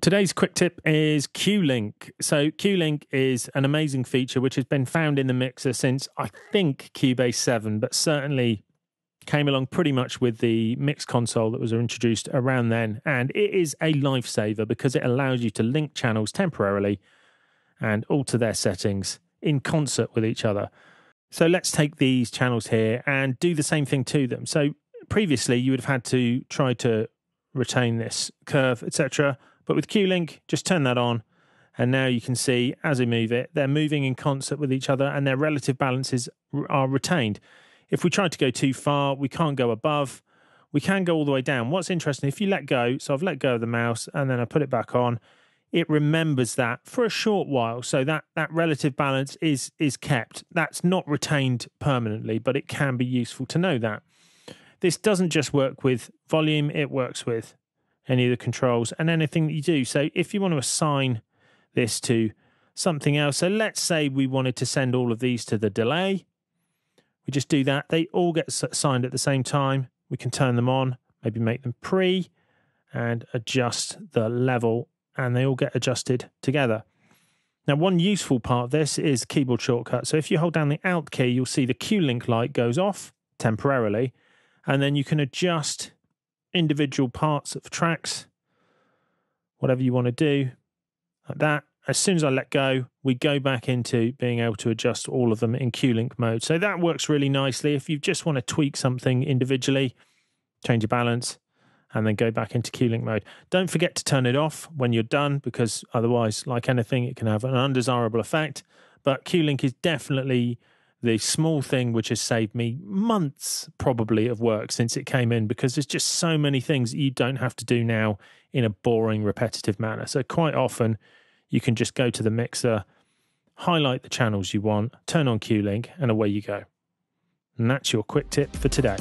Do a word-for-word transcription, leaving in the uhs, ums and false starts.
Today's quick tip is Q-Link. So Q-Link is an amazing feature which has been found in the mixer since, I think, Cubase seven, but certainly came along pretty much with the mix console that was introduced around then. And it is a lifesaver because it allows you to link channels temporarily and alter their settings in concert with each other. So let's take these channels here and do the same thing to them. So previously you would have had to try to retain this curve, et cetera. But with Q-Link, just turn that on, and now you can see as I move it, they're moving in concert with each other and their relative balances are retained. If we try to go too far, we can't go above. We can go all the way down. What's interesting, if you let go, so I've let go of the mouse and then I put it back on, it remembers that for a short while. So that, that relative balance is, is kept. That's not retained permanently, but it can be useful to know that. This doesn't just work with volume, it works with any of the controls and anything that you do. So if you want to assign this to something else, so let's say we wanted to send all of these to the delay. We just do that. They all get assigned at the same time. We can turn them on, maybe make them pre and adjust the level, and they all get adjusted together. Now, one useful part of this is keyboard shortcut. So if you hold down the Alt key, you'll see the Q-Link light goes off temporarily, and then you can adjust individual parts of tracks, whatever you want to do, like that. As soon as I let go, we go back into being able to adjust all of them in Q-Link mode. So that works really nicely if you just want to tweak something individually, change your balance, and then go back into Q-Link mode. Don't forget to turn it off when you're done, because otherwise, like anything, it can have an undesirable effect. But Q-Link is definitely the small thing which has saved me months probably of work since it came in, because there's just so many things that you don't have to do now in a boring, repetitive manner. So quite often you can just go to the mixer, highlight the channels you want, turn on Q-Link, and away you go. And that's your quick tip for today.